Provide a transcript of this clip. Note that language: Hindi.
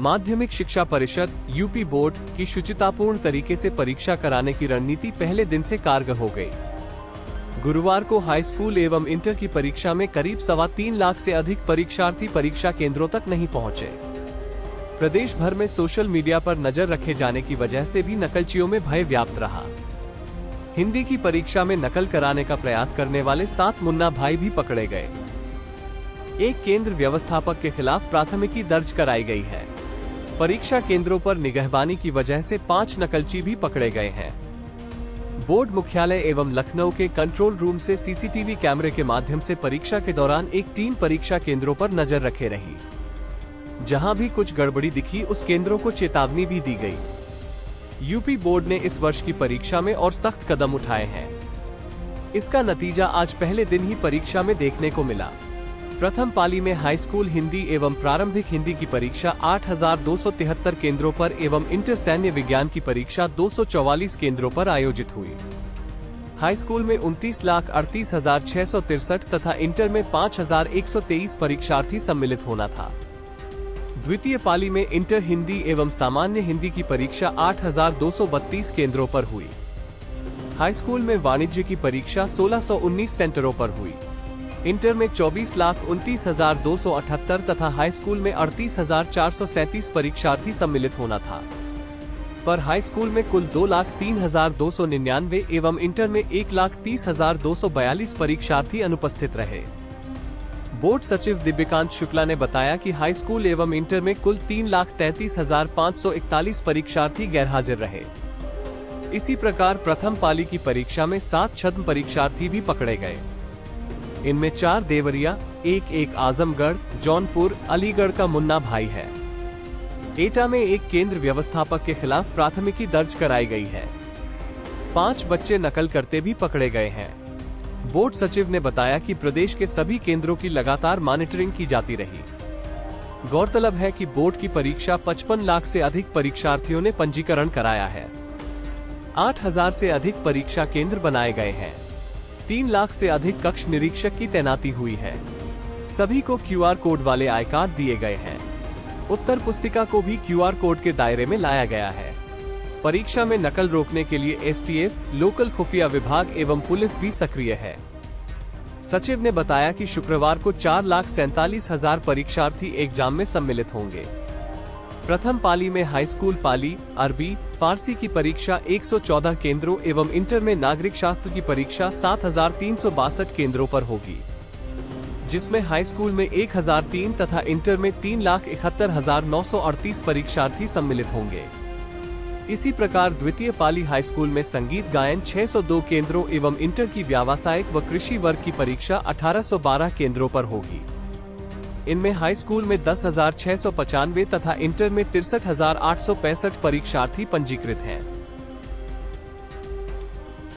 माध्यमिक शिक्षा परिषद यूपी बोर्ड की शुचितापूर्ण तरीके से परीक्षा कराने की रणनीति पहले दिन से कारगर हो गई। गुरुवार को हाई स्कूल एवं इंटर की परीक्षा में करीब 3.25 लाख से अधिक परीक्षार्थी परीक्षा केंद्रों तक नहीं पहुंचे। प्रदेश भर में सोशल मीडिया पर नजर रखे जाने की वजह से भी नकलचियों में भय व्याप्त रहा। हिंदी की परीक्षा में नकल कराने का प्रयास करने वाले 7 मुन्ना भाई भी पकड़े गए। एक केंद्र व्यवस्थापक के खिलाफ प्राथमिकी दर्ज कराई गई है। परीक्षा केंद्रों पर निगहबानी की वजह से 5 नकलची भी पकड़े गए हैं। बोर्ड मुख्यालय एवं लखनऊ के कंट्रोल रूम से सीसीटीवी कैमरे के माध्यम से परीक्षा के दौरान एक टीम परीक्षा केंद्रों पर नजर रखे रही। जहां भी कुछ गड़बड़ी दिखी उस केंद्रों को चेतावनी भी दी गई। यूपी बोर्ड ने इस वर्ष की परीक्षा में और सख्त कदम उठाए हैं। इसका नतीजा आज पहले दिन ही परीक्षा में देखने को मिला। प्रथम पाली में हाई स्कूल हिंदी एवं प्रारंभिक हिंदी की परीक्षा 8,273 केंद्रों पर एवं इंटर सैन्य विज्ञान की परीक्षा 244 केंद्रों पर आयोजित हुई। हाई स्कूल में 29,38,663 तथा इंटर में 5,123 परीक्षार्थी सम्मिलित होना था। द्वितीय पाली में इंटर हिंदी एवं सामान्य हिंदी की परीक्षा 8,232 केंद्रों पर हुई। हाई स्कूल में वाणिज्य की परीक्षा 1,619 सेंटरों पर हुई। इंटर में 24,29,278 तथा हाई स्कूल में 38,437 परीक्षार्थी सम्मिलित होना था, पर हाई स्कूल में कुल 2,03,299 एवं इंटर में 1,30,242 परीक्षार्थी अनुपस्थित रहे। बोर्ड सचिव दिव्यकांत शुक्ला ने बताया कि हाई स्कूल एवं इंटर में कुल 3,33,541 परीक्षार्थी गैरहाजिर रहे। इसी प्रकार प्रथम पाली की परीक्षा में 7 छद्म परीक्षार्थी भी पकड़े गए। इनमें 4 देवरिया, 1 आजमगढ़, जौनपुर, अलीगढ़ का मुन्ना भाई है। एटा में एक केंद्र व्यवस्थापक के खिलाफ प्राथमिकी दर्ज कराई गई है। 5 बच्चे नकल करते भी पकड़े गए हैं। बोर्ड सचिव ने बताया कि प्रदेश के सभी केंद्रों की लगातार मॉनिटरिंग की जाती रही। गौरतलब है कि बोर्ड की परीक्षा 55 लाख से अधिक परीक्षार्थियों ने पंजीकरण कराया है। 8,000 से अधिक परीक्षा केंद्र बनाए गए हैं। 3 लाख से अधिक कक्ष निरीक्षक की तैनाती हुई है। सभी को QR कोड वाले आई कार्ड दिए गए हैं। उत्तर पुस्तिका को भी QR कोड के दायरे में लाया गया है। परीक्षा में नकल रोकने के लिए STF, लोकल खुफिया विभाग एवं पुलिस भी सक्रिय है। सचिव ने बताया कि शुक्रवार को 4,47,000 परीक्षार्थी एग्जाम में सम्मिलित होंगे। प्रथम पाली में हाई स्कूल पाली, अरबी, फारसी की परीक्षा 114 केंद्रों एवं इंटर में नागरिक शास्त्र की परीक्षा 7,362 केंद्रों पर होगी, जिसमें हाई स्कूल में 1,003 तथा इंटर में 3,71,938 परीक्षार्थी सम्मिलित होंगे। इसी प्रकार द्वितीय पाली हाई स्कूल में संगीत गायन 602 केंद्रों एवं इंटर की व्यावसायिक व कृषि वर्ग की परीक्षा 1,812 केंद्रों पर होगी। इनमें हाई स्कूल में 10,695 तथा इंटर में 63,865 परीक्षार्थी पंजीकृत हैं।